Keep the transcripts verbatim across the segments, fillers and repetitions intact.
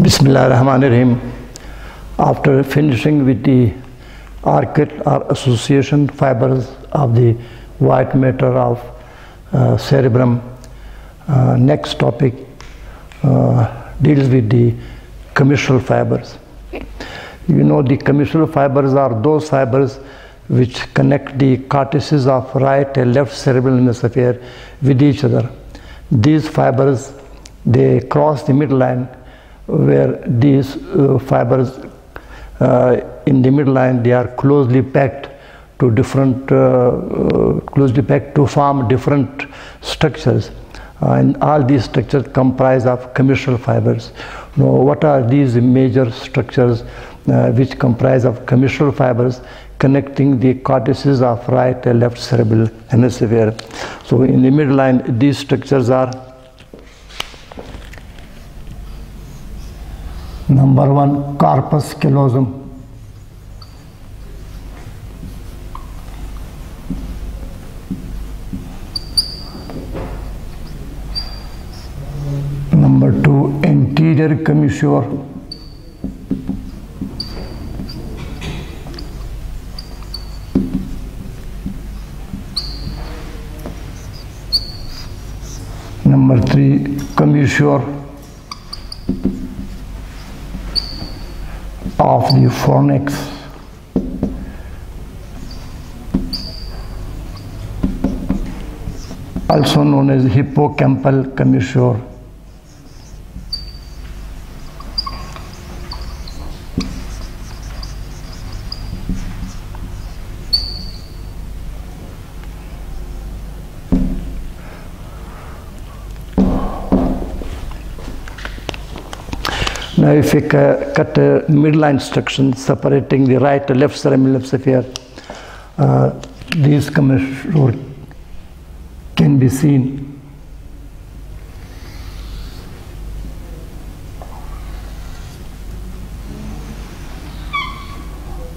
Bismillahirrahmanirrahim. After finishing with the arcuate or association fibers of the white matter of uh, cerebrum, uh, next topic uh, deals with the commissure fibers. You know, the commissure fibers are those fibers which connect the cortices of right and left cerebral hemisphere with each other. These fibers, they cross the midline, where these uh, fibers uh, in the midline, they are closely packed to different, uh, uh, closely packed to form different structures. Uh, and all these structures comprise of commissure fibers. Now, what are these major structures uh, which comprise of commissure fibers connecting the cortices of right and left cerebral hemisphere? So, in the midline, these structures are: number one, corpus callosum. Number two, anterior commissure. Number three, commissure of the fornix. Also known as hippocampal commissure. Now, if we uh, cut a midline section separating the right and left cerebral hemisphere, uh, these commissures can be seen.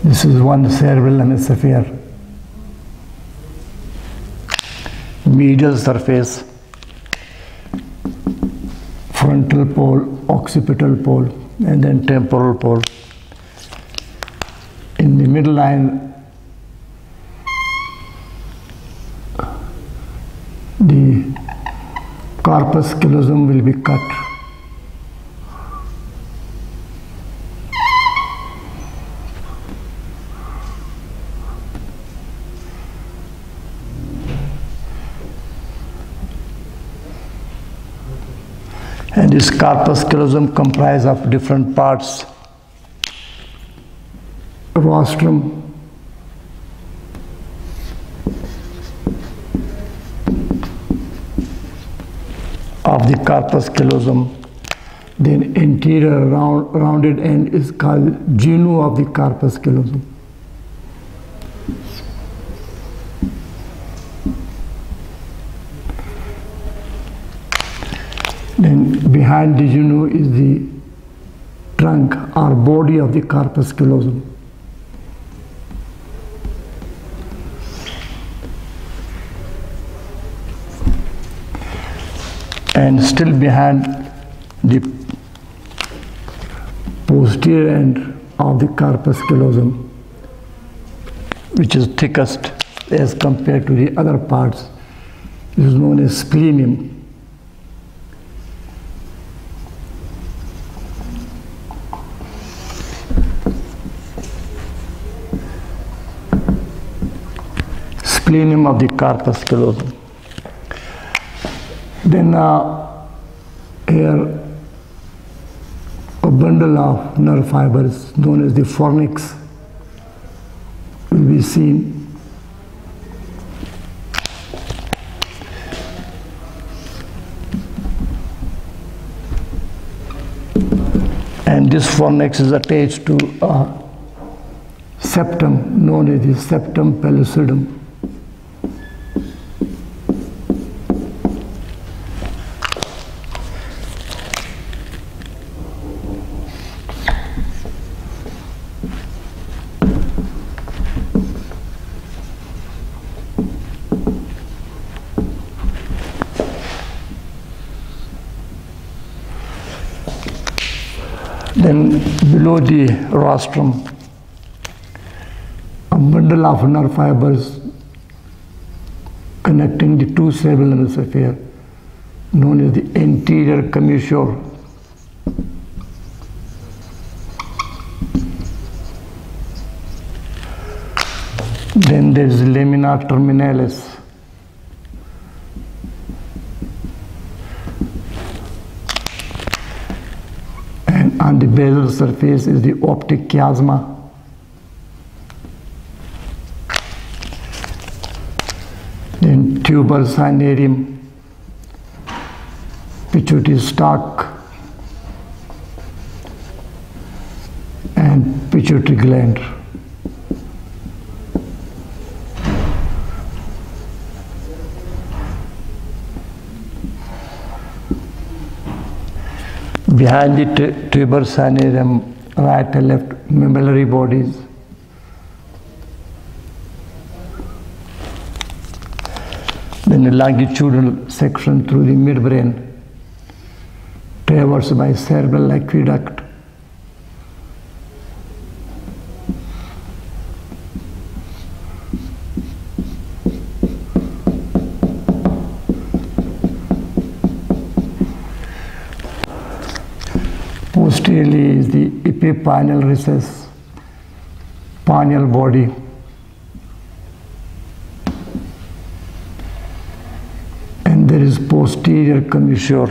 This is one cerebral hemisphere, medial surface, frontal pole, occipital pole, and then temporal pole. In the midline, the corpus callosum will be cut. And this corpus callosum comprises of different parts: rostrum, of the corpus callosum, then anterior round, rounded end is called genu of the corpus callosum. Then behind the genu is the trunk or body of the corpus callosum. And still behind the posterior end of the corpus callosum, which is thickest as compared to the other parts, is known as splenium. Plenum of the corpus callosum. Then uh, here a bundle of nerve fibers known as the fornix will be seen. And this fornix is attached to a septum known as the septum pellucidum. then below the rostrum, a bundle of nerve fibers connecting the two cerebral nervous sphere, known as the anterior commissure. Then there is lamina terminalis. And on the basal surface is the optic chiasma. Then tuber cinereum, pituitary stalk, and pituitary gland. Behind the tuber cinereum, right and left mammillary bodies. Then a longitudinal section through the midbrain, traversed by cerebral aqueduct. Posteriorly is the epipineal recess, pineal body. And there is posterior commissure.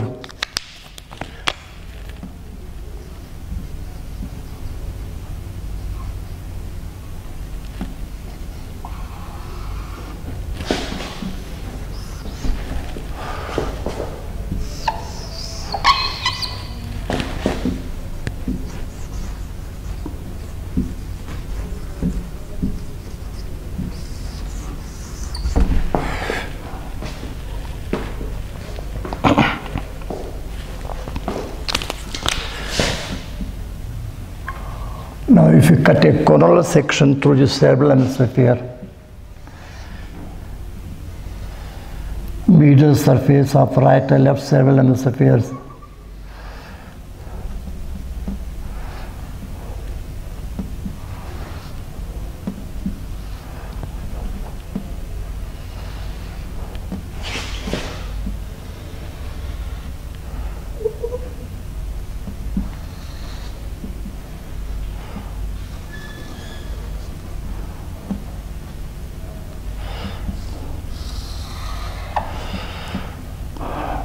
Now, if you cut a coronal section through the cerebral hemisphere, medial surface of right and left cerebral hemispheres,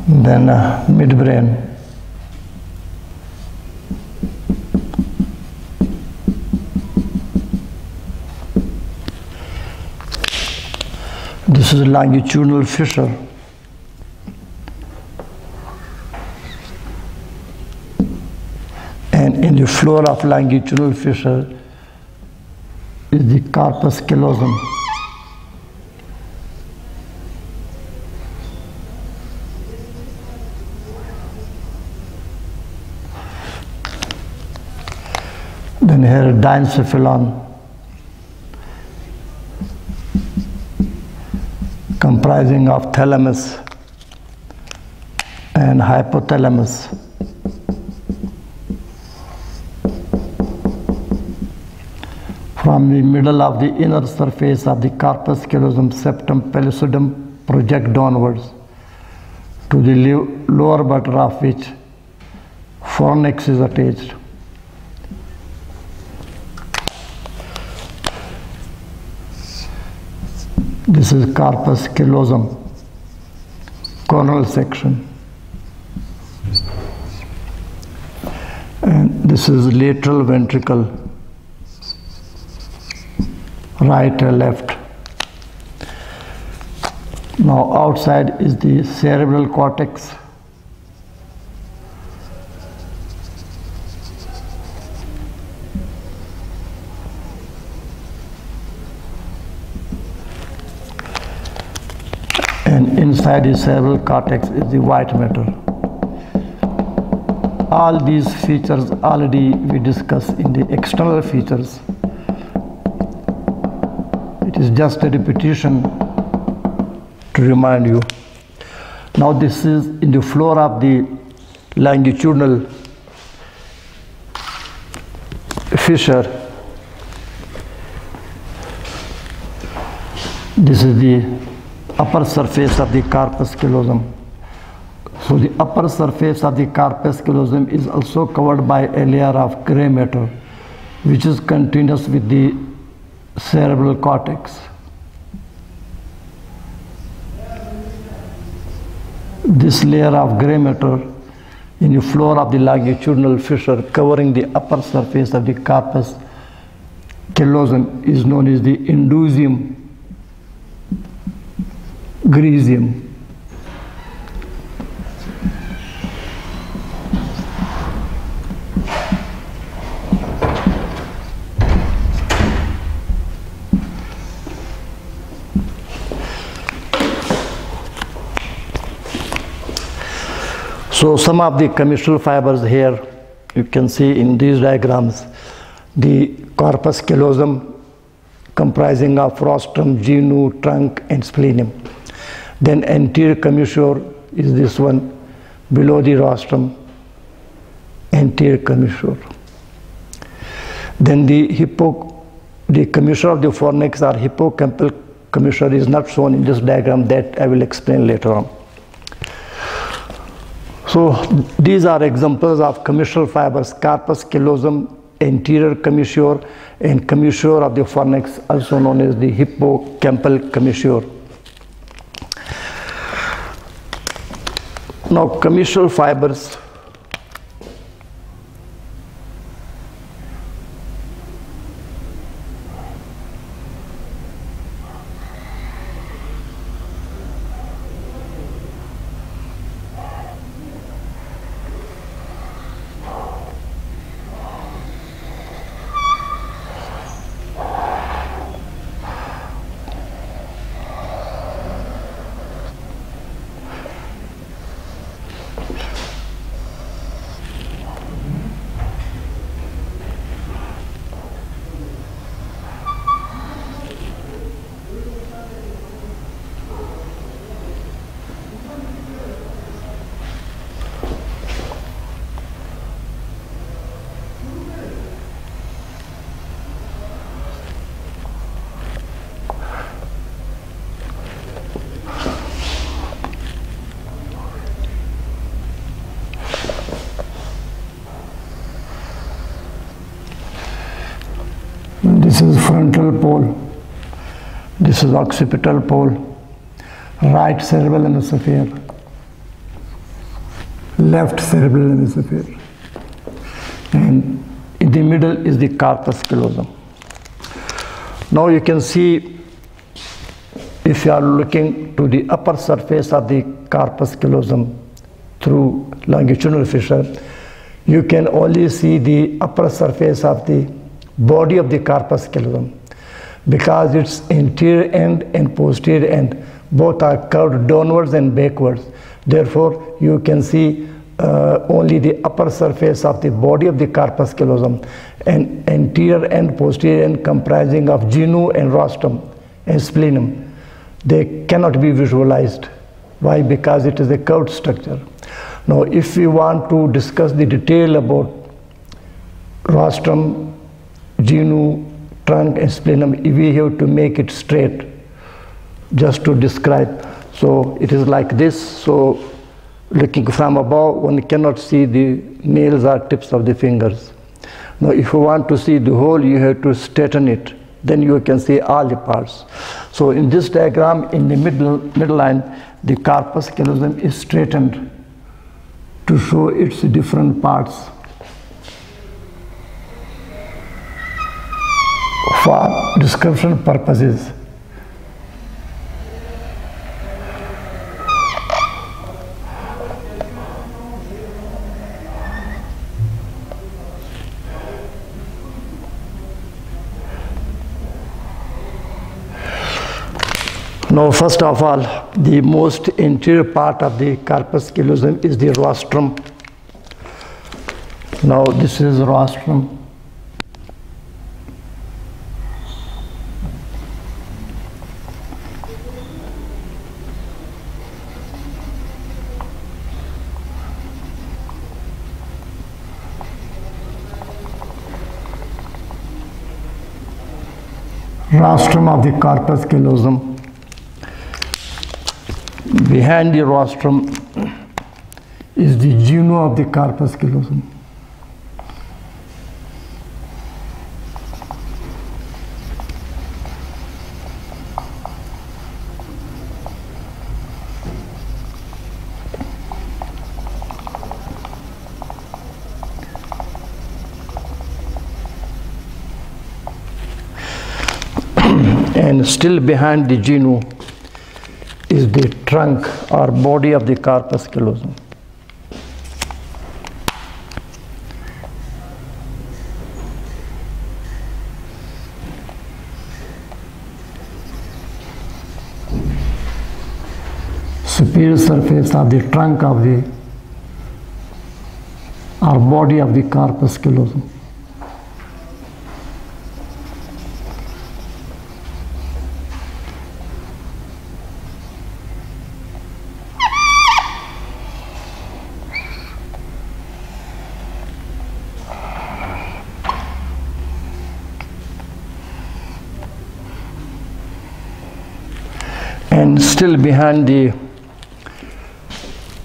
then uh, midbrain. This is a longitudinal fissure. And in the floor of longitudinal fissure is the corpus callosum. Then here diencephalon, comprising of thalamus and hypothalamus. From the middle of the inner surface of the corpus callosum, septum pellucidum project downwards to the lower border of which fornix is attached. This is corpus callosum, coronal section. And this is lateral ventricle, right or left. Now outside is the cerebral cortex. And inside the cerebral cortex is the white matter. All these features already we discussed in the external features. It is just a repetition to remind you. Now this is in the floor of the longitudinal Fischer. This is the upper surface of the carpus callosum. So the upper surface of the carpus callosum is also covered by a layer of gray matter, which is continuous with the cerebral cortex. This layer of gray matter in the floor of the longitudinal fissure covering the upper surface of the carpus callosum is known as the indusium grisium. So some of the commissural fibers here, you can see in these diagrams, the corpus callosum comprising of rostrum, genu, trunk and splenium. Then anterior commissure is this one, below the rostrum, anterior commissure. Then the hippo, the commissure of the fornix or hippocampal commissure is not shown in this diagram, that I will explain later on. So these are examples of commissure fibers, carpus callosum, anterior commissure, and commissure of the fornix, also known as the hippocampal commissure. Now commissure fibers . This is frontal pole, this is occipital pole, right cerebral hemisphere, left cerebral hemisphere, and in the middle is the carpus callosum. Now you can see, if you are looking to the upper surface of the carpus callosum through longitudinal fissure, you can only see the upper surface of the body of the carpus callosum, because its anterior end and posterior end both are curved downwards and backwards. Therefore, you can see uh, only the upper surface of the body of the carpus callosum, and anterior and posterior end comprising of genu and rostrum and splenum. They cannot be visualized. Why? Because it is a curved structure. Now, if we want to discuss the detail about rostrum, genu, trunk and splenum, we have to make it straight just to describe. So it is like this. So looking from above, one cannot see the nails or tips of the fingers. Now if you want to see the whole, you have to straighten it. Then you can see all the parts. So in this diagram, in the middle, middle line, the carpus callosum is straightened to show its different parts. For description purposes, now first of all, the most anterior part of the carpus callosum is the rostrum. Now this is rostrum. Rostrum of the corpus callosum. Behind the rostrum is the genu of the corpus callosum. And still behind the genu is the trunk or body of the corpus callosum. Superior surface of the trunk of the or body of the corpus callosum. And still behind the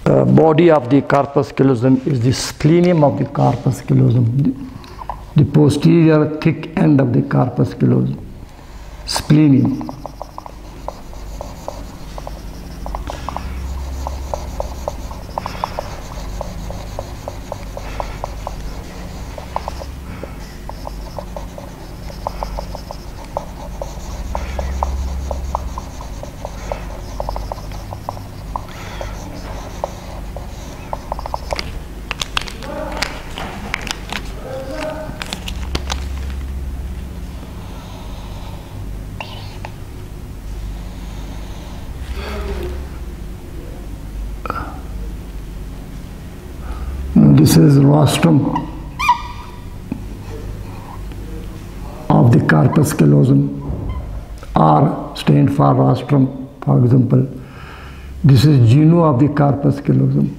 uh, body of the corpus callosum is the splenium of the corpus callosum, the, the posterior thick end of the corpus callosum, splenium. This is rostrum of the corpus callosum. R stand for rostrum, for example. This is genu of the corpus callosum.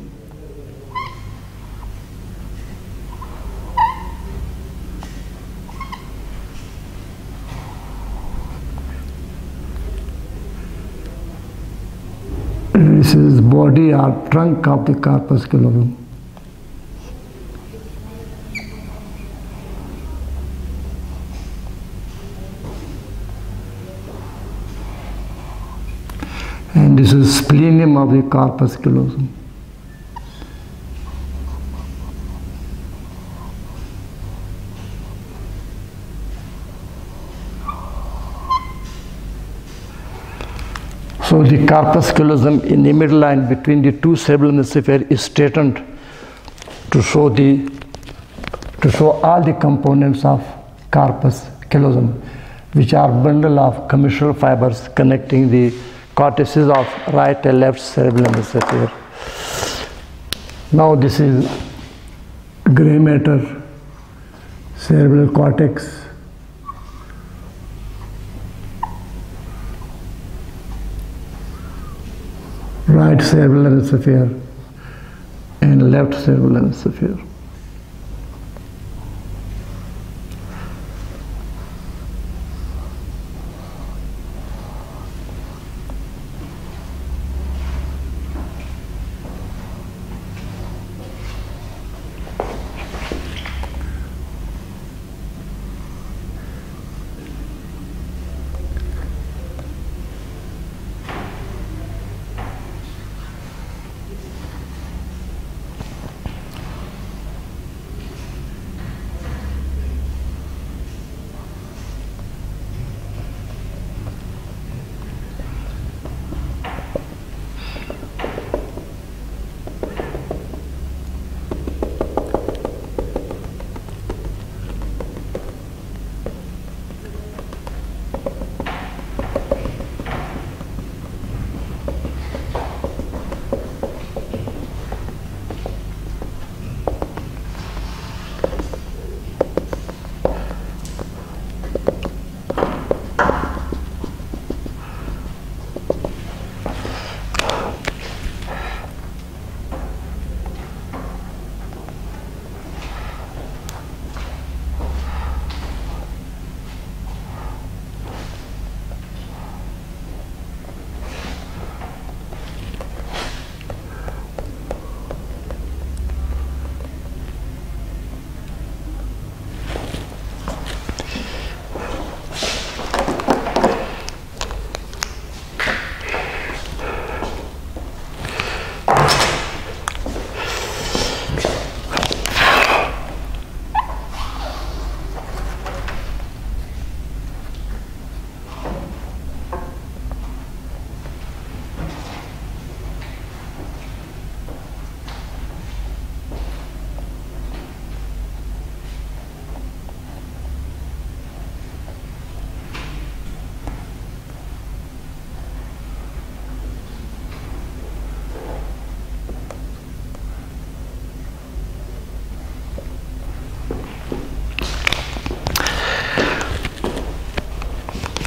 This is body or trunk of the corpus callosum. And this is splenium of the corpus callosum. So the corpus callosum in the middle line between the two cerebellum nullifer is straightened to show the to show all the components of corpus callosum, which are bundle of commissural fibers connecting the cortices of right and left cerebellum nullifer. Now this is gray matter, cerebral cortex, right cerebellum nullifer and left cerebellum nullifer.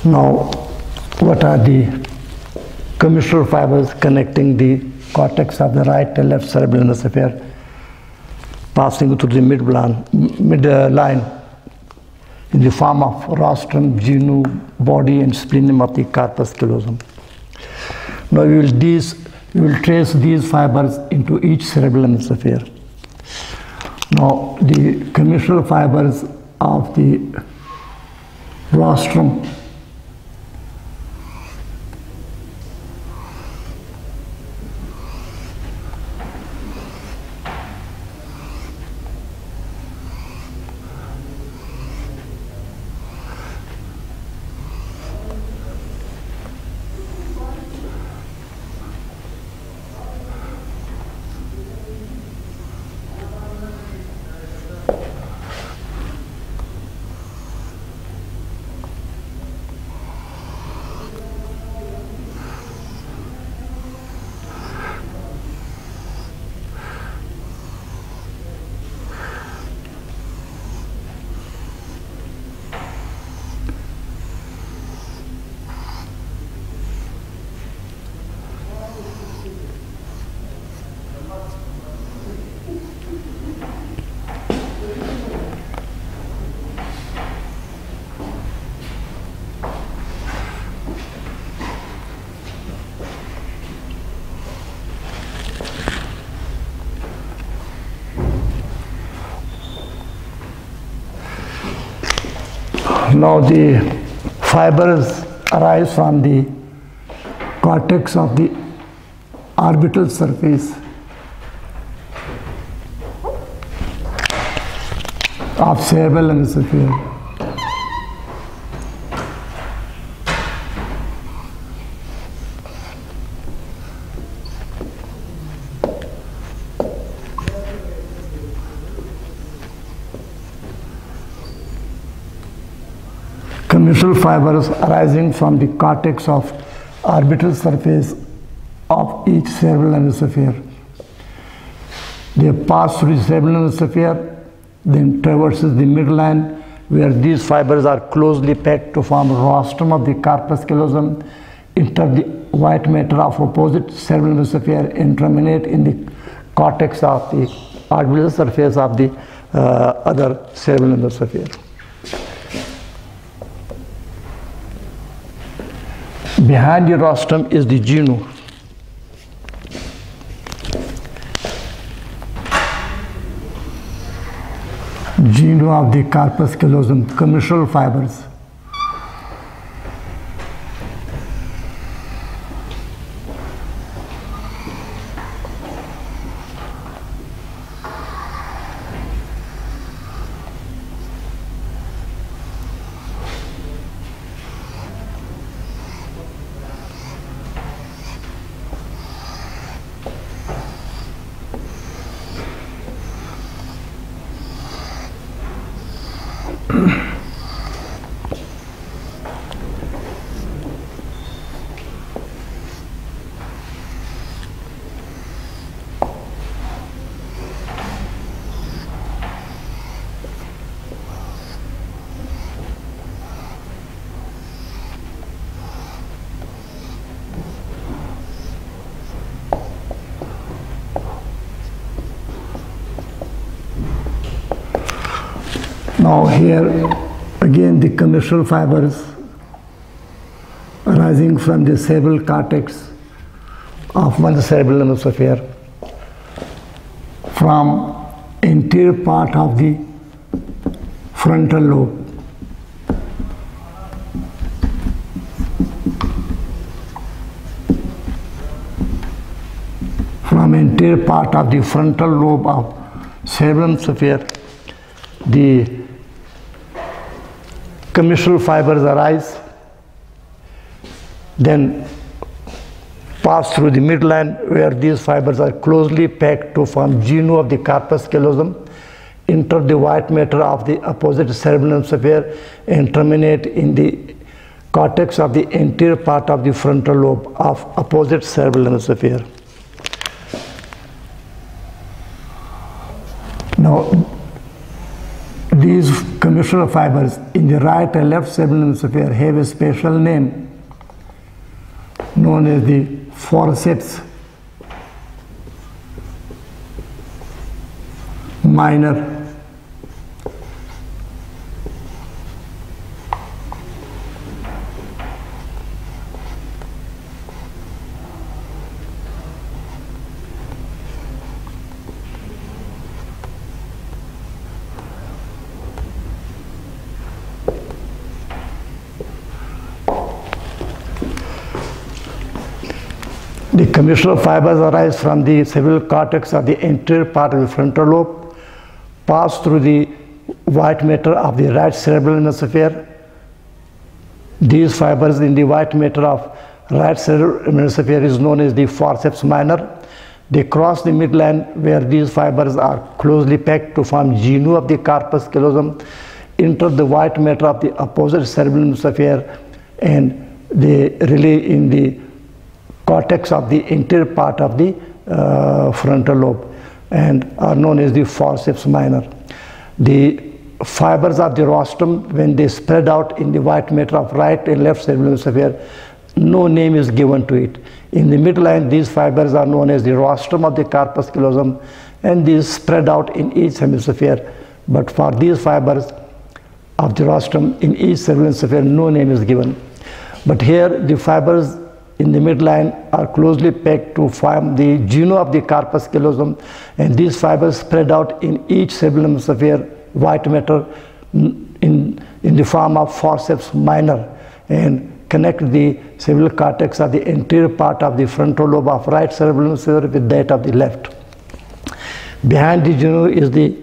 Now, what are the commissural fibers connecting the cortex of the right and left cerebral nervous sphere, passing through the midline, midline in the form of rostrum, genu, body, and splenum of the corpus callosum. Now, we will, these, we will trace these fibers into each cerebral nervous sphere. Now, the commissural fibers of the rostrum . Now the fibers arise from the cortex of the orbital surface of cerebral nervous sphere. Commissural fibers arising from the cortex of orbital surface of each cerebral nervous sphere. They pass through the cerebral nervous sphere, then traverses the midline, where these fibers are closely packed to form rostrum of the corpus callosum, enter the white matter of opposite cerebral nervous sphere, and terminate in the cortex of the orbital surface of the uh, other cerebral nervous sphere. Behind the rostrum is the genu. Genu of the corpus callosum, commissural fibers. Now here again the commissural fibers arising from the cerebral cortex of one cerebral nervous sphere from anterior part of the frontal lobe. From anterior part of the frontal lobe of cerebral sphere, the commissural fibers arise, then pass through the midline, where these fibers are closely packed to form genu of the corpus callosum, enter the white matter of the opposite cerebral sphere, and terminate in the cortex of the anterior part of the frontal lobe of opposite cerebral sphere. Now, These commissural fibers in the right and left cerebellum sphere have a special name known as the forceps minor. The commissural fibers arise from the cerebral cortex of the anterior part of the frontal lobe, pass through the white matter of the right cerebral hemisphere. These fibers in the white matter of right cerebral hemisphere is known as the forceps minor. They cross the midline where these fibers are closely packed to form genu of the corpus callosum, enter the white matter of the opposite cerebral hemisphere, and they relay in the cortex of the anterior part of the uh, frontal lobe and are known as the forceps minor. The fibers of the rostrum, when they spread out in the white matter of right and left cerebellum sphere, no name is given to it. In the midline, these fibers are known as the rostrum of the corpus callosum, and these spread out in each hemisphere. But for these fibers of the rostrum in each cerebellum sphere, no name is given. But here, the fibers in the midline are closely packed to form the genu of the corpus callosum, and these fibers spread out in each cerebellum sphere white matter in, in the form of forceps minor and connect the cerebral cortex of the anterior part of the frontal lobe of right cerebellum sphere with that of the left. Behind the genu is the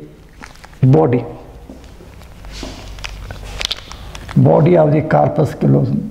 body, body of the corpus callosum.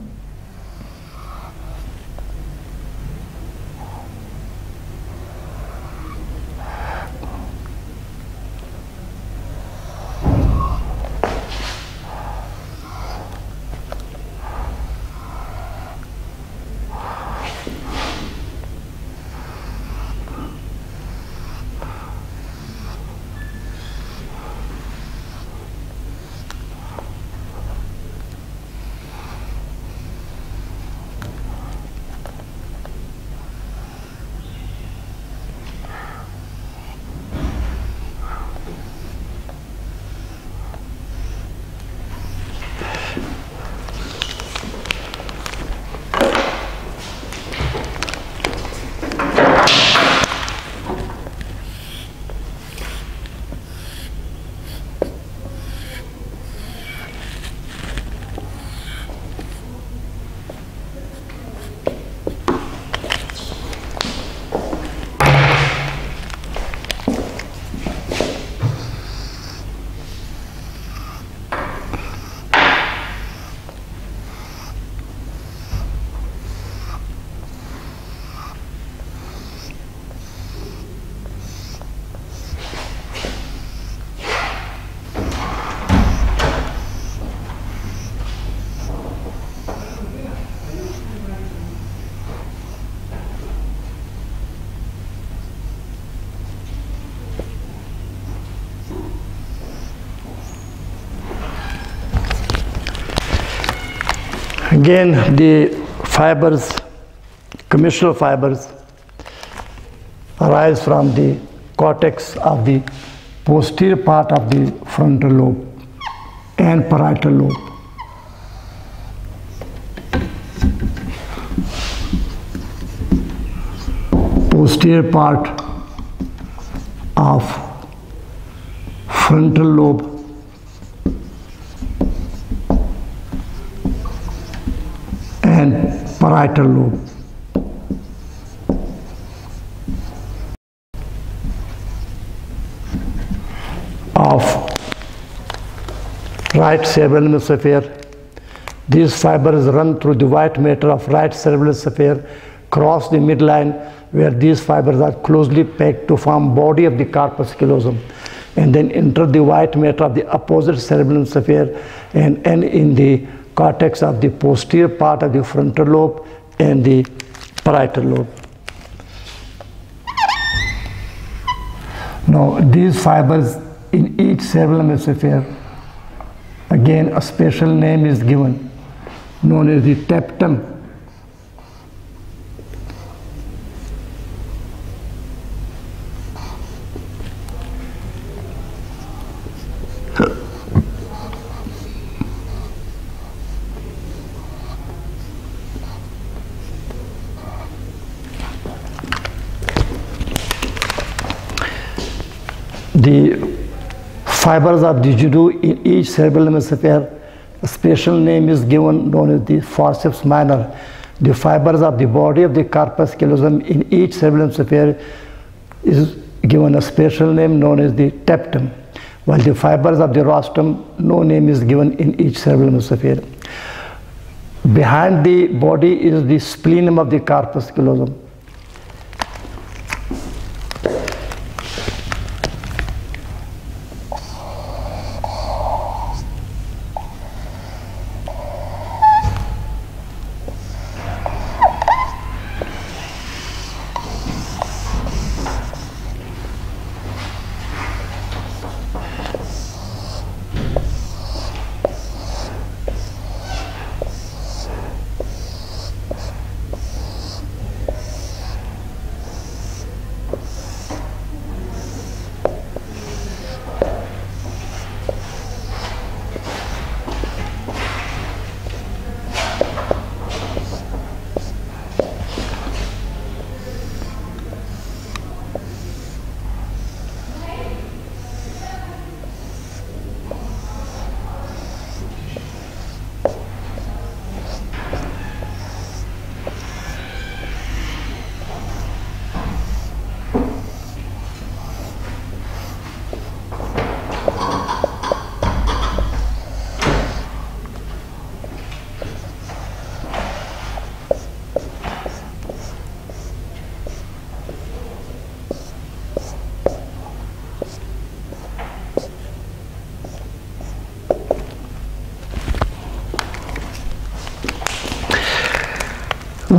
Again, the fibers, commissural fibers, arise from the cortex of the posterior part of the frontal lobe and parietal lobe. Posterior part of frontal lobe and parietal lobe. Of right cerebellum sphere, these fibers run through the white matter of right cerebellum sphere, cross the midline where these fibers are closely packed to form body of the corpus callosum, and then enter the white matter of the opposite cerebellum sphere and end in the cortex of the posterior part of the frontal lobe and the parietal lobe. Now, these fibers in each cerebellum hemisphere Again, a special name is given, known as the tapetum. The fibers of the judo in each cerebral hemisphere, a special name is given, known as the forceps minor. The fibers of the body of the corpus callosum in each cerebral hemisphere is given a special name, known as the tapetum, while the fibers of the rostrum, no name is given in each cerebral hemisphere. Behind the body is the splenum of the corpus callosum.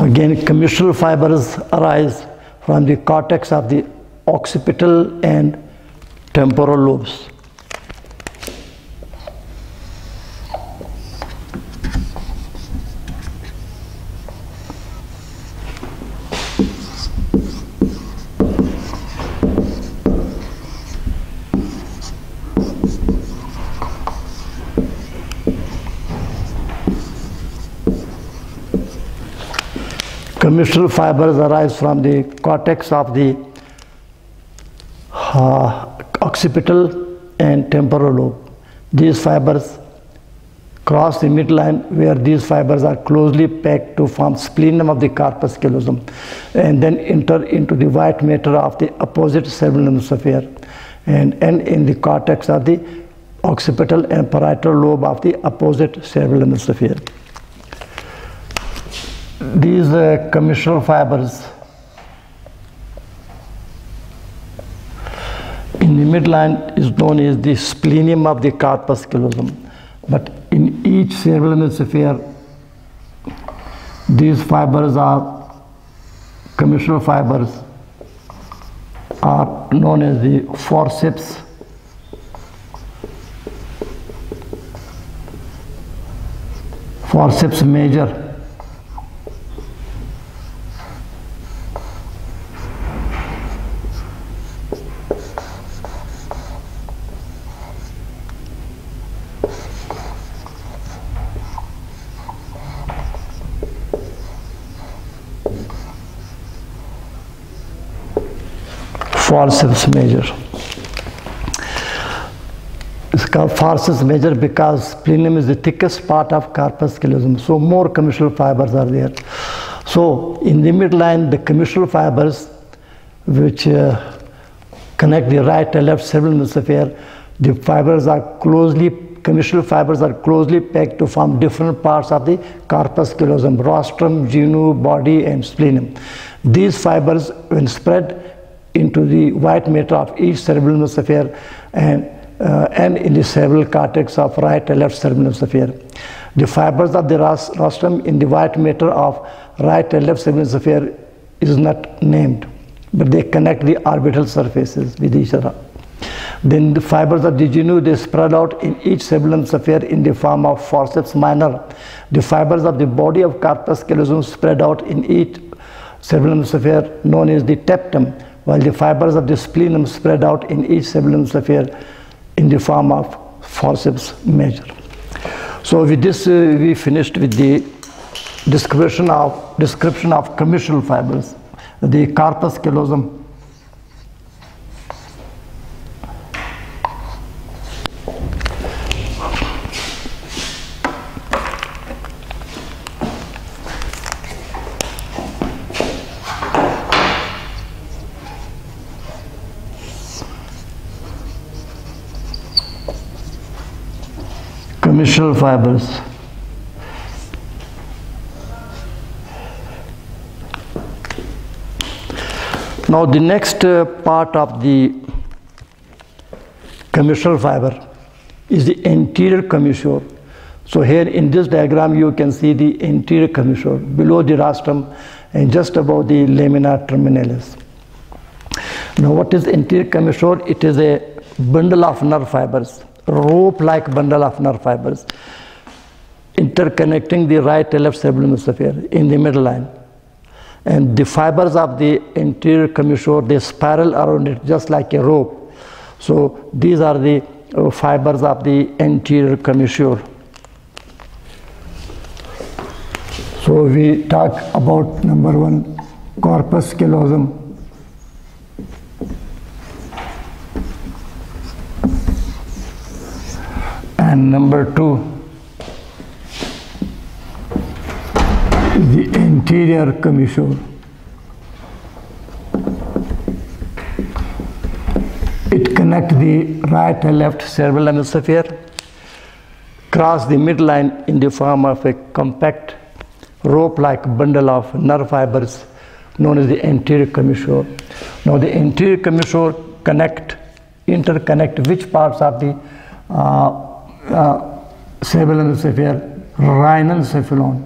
Again, commissural fibers arise from the cortex of the occipital and temporal lobes. Commissural fibers arise from the cortex of the uh, occipital and temporal lobe. These fibers cross the midline, where these fibers are closely packed to form splenum of the corpus callosum and then enter into the white matter of the opposite cerebral hemisphere and end in the cortex of the occipital and parietal lobe of the opposite cerebral hemisphere. These uh, commissural fibers in the midline is known as the splenum of the corpus callosum, but in each cerebral hemisphere these fibers are commissural fibers are known as the forceps forceps major. Forceps major. It's called forceps major because splenum is the thickest part of corpus callosum, so more commissural fibers are there. So in the midline, the commissural fibers which uh, connect the right and left cerebral hemisphere, the fibers are closely, commissural fibers are closely packed to form different parts of the corpus callosum, rostrum, genu, body and splenum. These fibers, when spread into the white matter of each cerebral hemisphere and, uh, and in the cerebral cortex of right and left cerebral hemisphere. The fibers of the rostrum in the white matter of right and left cerebral hemisphere is not named, but they connect the orbital surfaces with each other. Then the fibers of the genu, they spread out in each cerebellum sphere in the form of forceps minor. The fibers of the body of corpus callosum spread out in each cerebellum sphere known as the teptum, while the fibers of the splenum spread out in each cerebellum sphere in the form of forceps major. So with this, uh, we finished with the description of description of commissural fibers, the corpus callosum, commissural fibers. Now the next uh, part of the commissural fiber is the anterior commissure. So here in this diagram you can see the anterior commissure below the rostrum and just above the lamina terminalis. Now what is anterior commissure? It is a bundle of nerve fibers, rope-like bundle of nerve fibers interconnecting the right and left cerebellum sphere in the middle line. And the fibers of the anterior commissure, they spiral around it just like a rope. So these are the uh, fibers of the anterior commissure. So we talk about number one, corpus callosum. And number two, the anterior commissure. It connects the right and left cerebellum sphere, cross the midline in the form of a compact rope-like bundle of nerve fibers known as the anterior commissure. Now the anterior commissure connect, interconnect which parts of the uh, Uh, cerebellum sphere? Rhinal cephalon,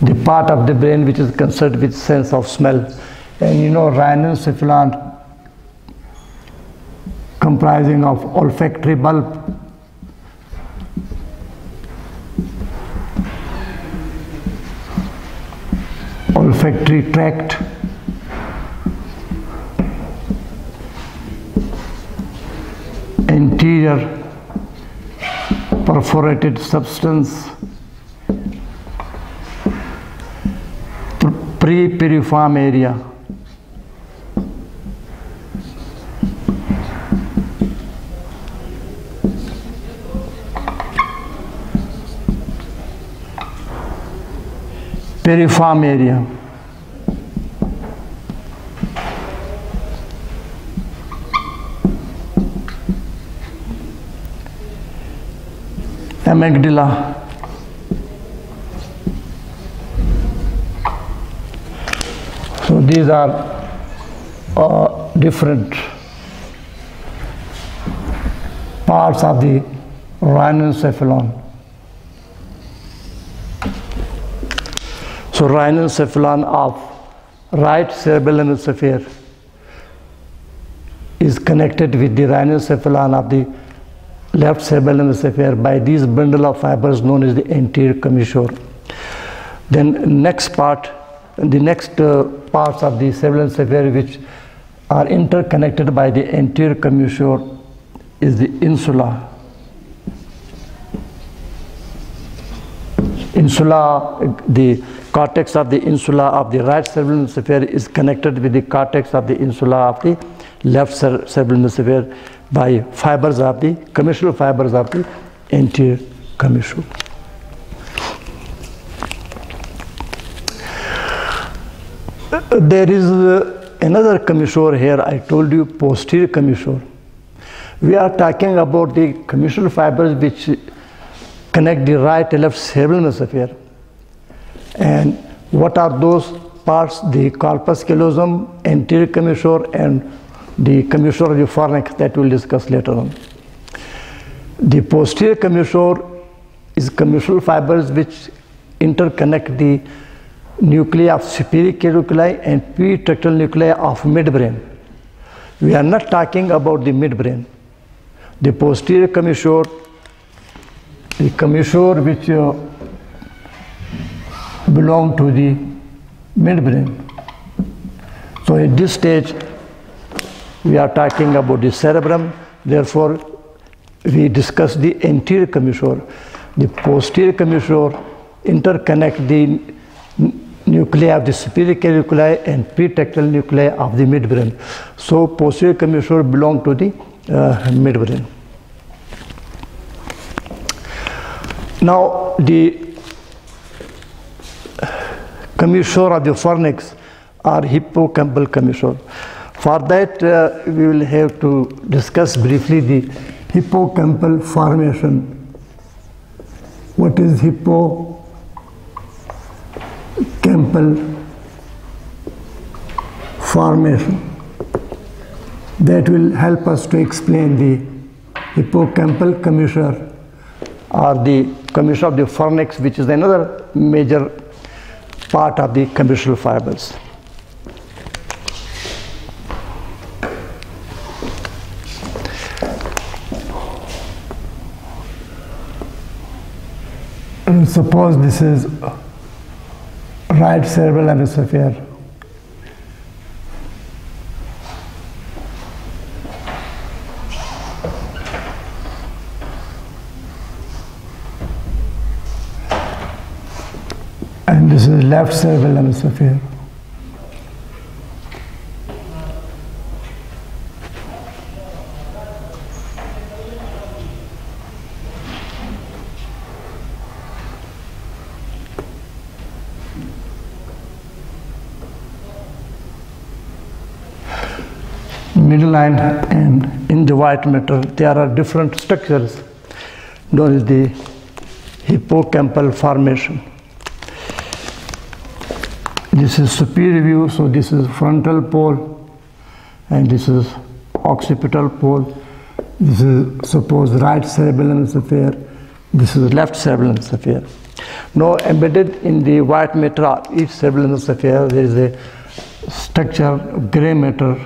the part of the brain which is concerned with sense of smell. And you know, rhinal cephalon comprising of olfactory bulb, olfactory tract, anterior perforated substance, pre-piriform area, piriform area, amygdala, so these are uh, different parts of the rhinocephalon. So rhinocephalon of right cerebellum sphere is connected with the rhinocephalon of the left cerebellum sphere by these bundle of fibers known as the anterior commissure. Then next part, the next uh, parts of the cerebellum sphere which are interconnected by the anterior commissure is the insula. Insula, the cortex of the insula of the right cerebellum sphere is connected with the cortex of the insula of the left cere cerebellum sphere by fibers of the commissural fibers of the anterior commissure. There is uh, another commissure here, I told you, posterior commissure. We are talking about the commissural fibers which connect the right and left cerebellum sphere. And what are those parts? The corpus callosum, anterior commissure, and the commissure of the fornix, that we'll discuss later on. The posterior commissure is commissural fibers which interconnect the nuclei of spheronuclei and peritrectal nuclei of midbrain. We are not talking about the midbrain. The posterior commissure, the commissure which uh, belong to the midbrain. So at this stage, we are talking about the cerebrum. Therefore, we discuss the anterior commissure. The posterior commissure interconnect the nuclei of the spherical nuclei and peritrectal nuclei of the midbrain. So posterior commissure belong to the uh, midbrain. Now the commissure of the fornix or hippocampal commissure. For that uh, we will have to discuss briefly the hippocampal formation. What is hippo? Hippocampal formation. That will help us to explain the hippocampal commissure or the commissure of the fornix, which is another major part of the commissure fibers. And suppose this is right cerebral hemisphere. And this is left cerebral hemisphere. Middle line and in the white matter, there are different structures known as the hippocampal formation. This is superior view, so this is frontal pole, and this is occipital pole. This is suppose right cerebral hemisphere, this is left cerebral hemisphere. Now embedded in the white matter of each cerebral hemisphere, there is a structure of gray matter.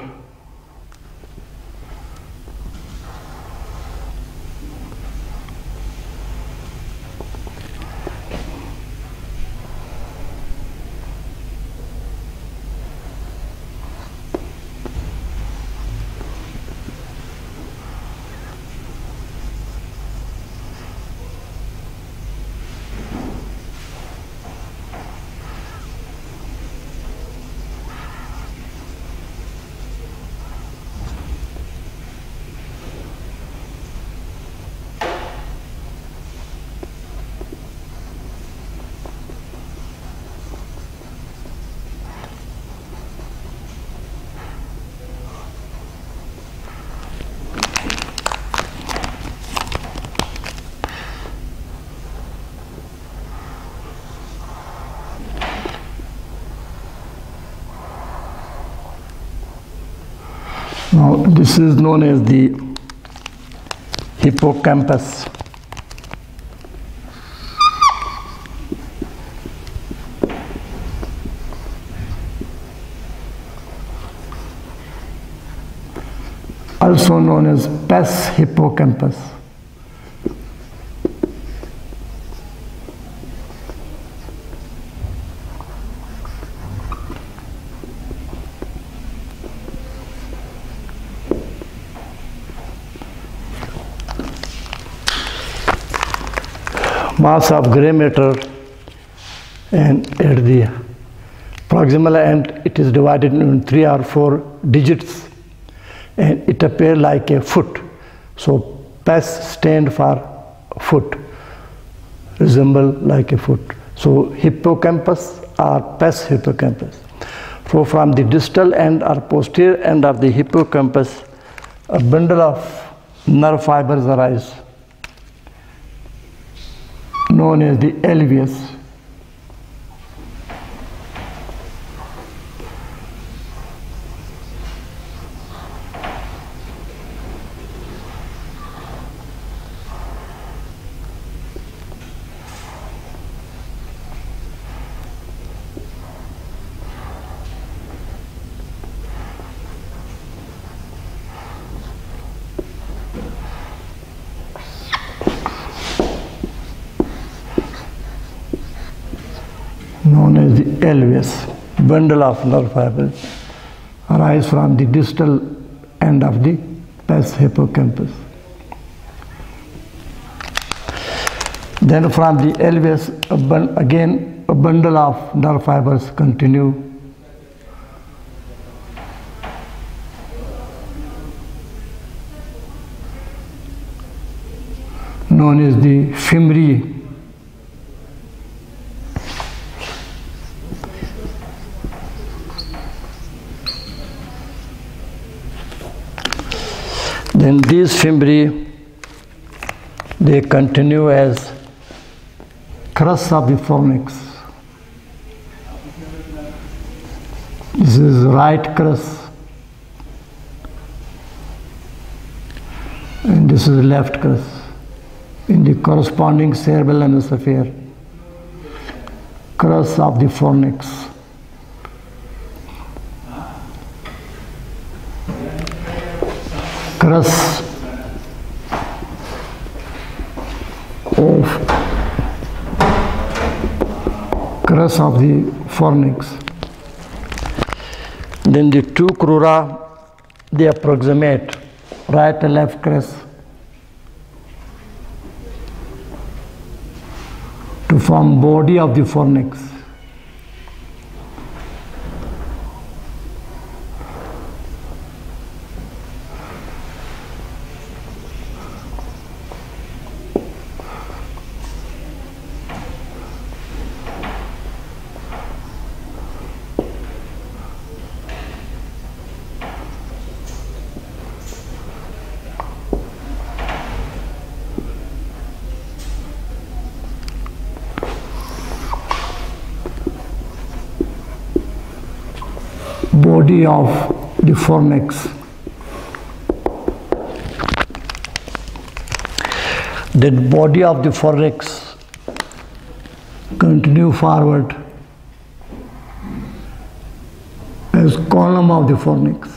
Now, this is known as the hippocampus. Also known as pes hippocampus. Mass of gray matter, and at the proximal end it is divided into three or four digits and it appears like a foot. So pes stands for foot, resemble like a foot. So hippocampus or pes hippocampus. So from the distal end or posterior end of the hippocampus, a bundle of nerve fibers arise, known as the alveus. is the L V S, bundle of nerve fibers, arise from the distal end of the pes hippocampus. Then from the L V S, again a bundle of nerve fibers continue known as the femorae. Then these femorae, they continue as crust of the fornix. This is right crust, and this is left crust in the corresponding cerebral hemisphere, crust of the fornix. Crust of crust of the fornix. Then the two crura, they approximate right and left crust to form body of the fornix. Body of the fornix. The body of the fornix continue forward as column of the fornix.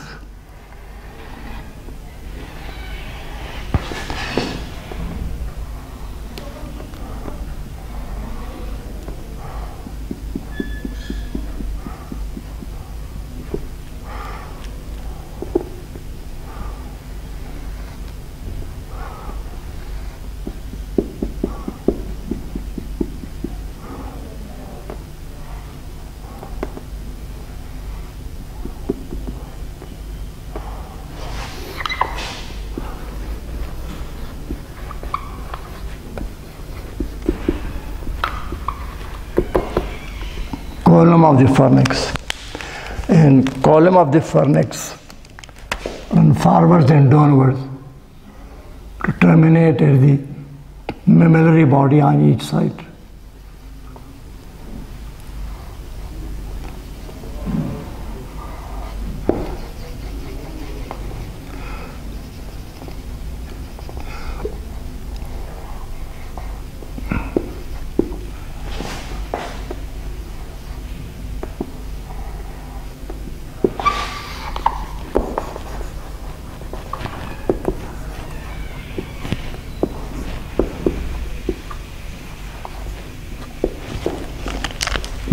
Column of the fornix, and column of the fornix run forwards and downwards to terminate at the mammillary body on each side.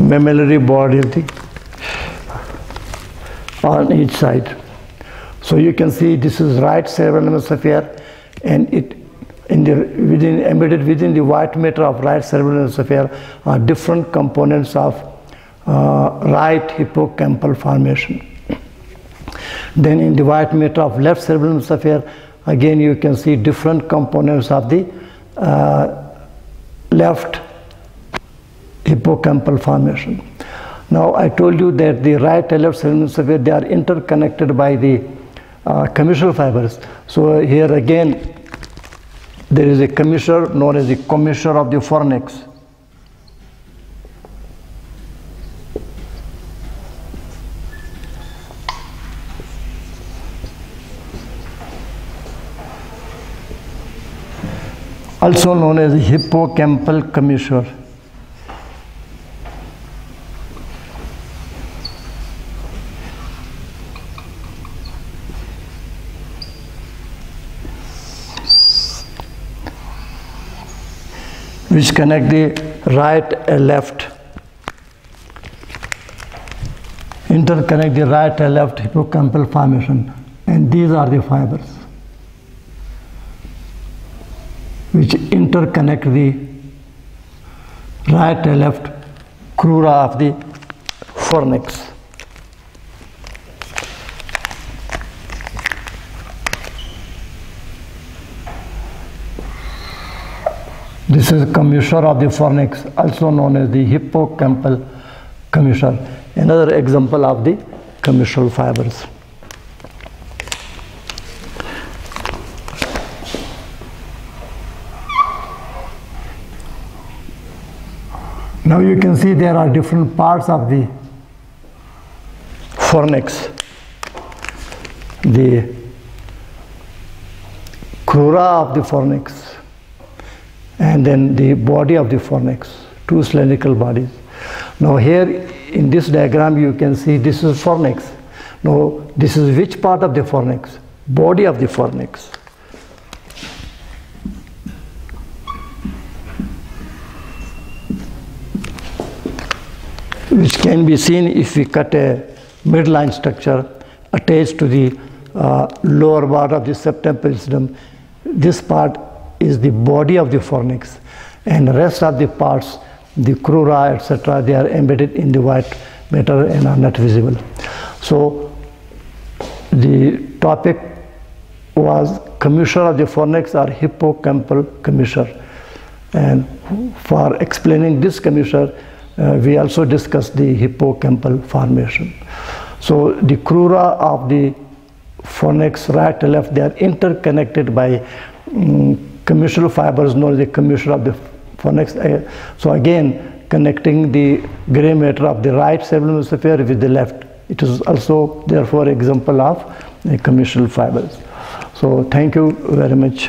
Mammillary body on each side. So you can see this is right cerebral hemisphere, and it in the within embedded within the white matter of right cerebral hemisphere are different components of uh, right hippocampal formation. Then in the white matter of left cerebral hemisphere, again you can see different components of the uh, left hippocampal formation. Now I told you that the right and left cerebral hemisphere, they are interconnected by the uh, commissure fibers. So here again there is a commissure known as the commissure of the fornix. Also known as hippocampal commissure. Which connect the right and left interconnect the right and left hippocampal formation, and these are the fibers which interconnect the right and left crura of the fornix. This is commissure of the fornix, also known as the hippocampal commissure, another example of the commissure fibers. Now you can see there are different parts of the fornix. The crura of the fornix, and then the body of the fornix, two cylindrical bodies. Now here in this diagram you can see this is fornix. Now this is which part of the fornix? Body of the fornix. Which can be seen if we cut a midline structure attached to the uh, lower part of the septemporal system. This part is the body of the fornix, and the rest of the parts, the crura, et cetera, they are embedded in the white matter and are not visible. So the topic was commissure of the fornix or hippocampal commissure, and for explaining this commissure, Uh, we also discussed the hippocampal formation. So the crura of the fornix, right to left, they are interconnected by um, commissure fibers known as the commissure of the fornix. Uh, so again, connecting the gray matter of the right cerebellum hemisphere with the left. It is also therefore example of uh, commissure fibers. So thank you very much.